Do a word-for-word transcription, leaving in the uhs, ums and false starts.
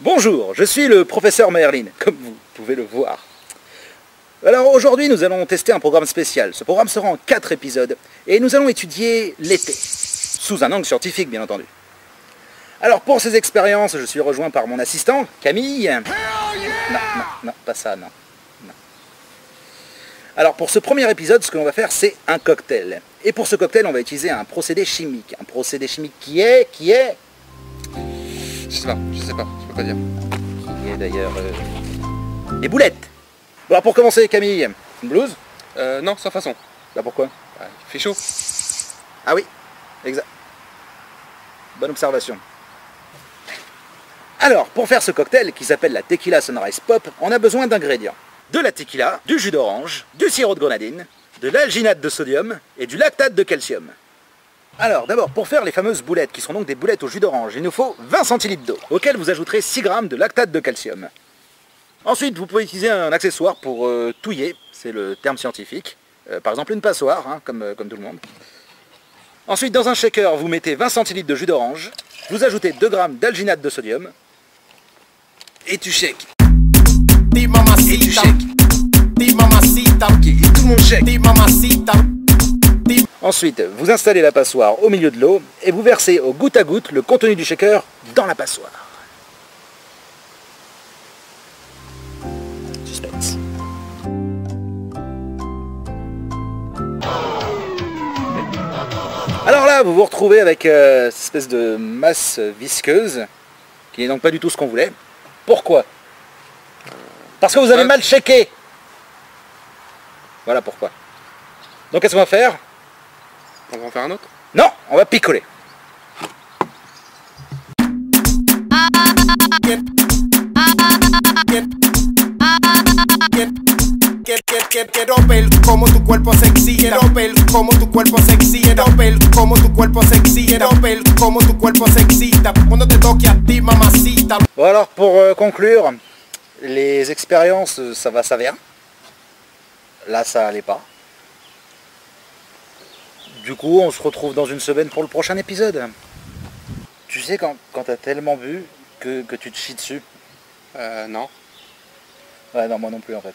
Bonjour, je suis le professeur Maerlyn, comme vous pouvez le voir. Alors aujourd'hui nous allons tester un programme spécial. Ce programme sera en quatre épisodes et nous allons étudier l'été, sous un angle scientifique bien entendu. Alors pour ces expériences, je suis rejoint par mon assistant, Camille. Yeah non, non, non, pas ça, non. non. Alors pour ce premier épisode, ce que l'on va faire c'est un cocktail. Et pour ce cocktail, on va utiliser un procédé chimique. Un procédé chimique qui est, qui est... Je sais pas, je sais pas, je peux pas dire. Qui est d'ailleurs... Euh... Des boulettes. Bon alors pour commencer, Camille, une blouse? Euh, non, sans façon. Bah pourquoi? Ouais, il fait chaud. Ah oui, exact. Bonne observation. Alors, pour faire ce cocktail qui s'appelle la Tequila Sunrise Pop, on a besoin d'ingrédients. De la tequila, du jus d'orange, du sirop de grenadine, de l'alginate de sodium et du lactate de calcium. Alors d'abord, pour faire les fameuses boulettes, qui sont donc des boulettes au jus d'orange, il nous faut vingt centilitres d'eau, auquel vous ajouterez six grammes de lactate de calcium. Ensuite, vous pouvez utiliser un accessoire pour euh, touiller, c'est le terme scientifique, euh, par exemple une passoire, hein, comme, euh, comme tout le monde. Ensuite, dans un shaker, vous mettez vingt centilitres de jus d'orange, vous ajoutez deux grammes d'alginate de sodium, et tu shakes. Et tu shakes. Et tout le monde shake. Ensuite, vous installez la passoire au milieu de l'eau et vous versez au goutte à goutte le contenu du shaker dans la passoire. Suspense. Alors là, vous vous retrouvez avec euh, cette espèce de masse visqueuse qui n'est donc pas du tout ce qu'on voulait. Pourquoi? Parce que vous avez mal shaké. Voilà pourquoi. Donc qu'est-ce qu'on va faire? On va en faire un autre? Non, on va picoler. Bon alors pour euh, conclure, les expériences ça va, ça vient. Là ça allait pas. Du coup, on se retrouve dans une semaine pour le prochain épisode. Tu sais quand, quand t'as tellement bu que, que tu te chies dessus? Euh, non. Ouais, non, moi non plus en fait.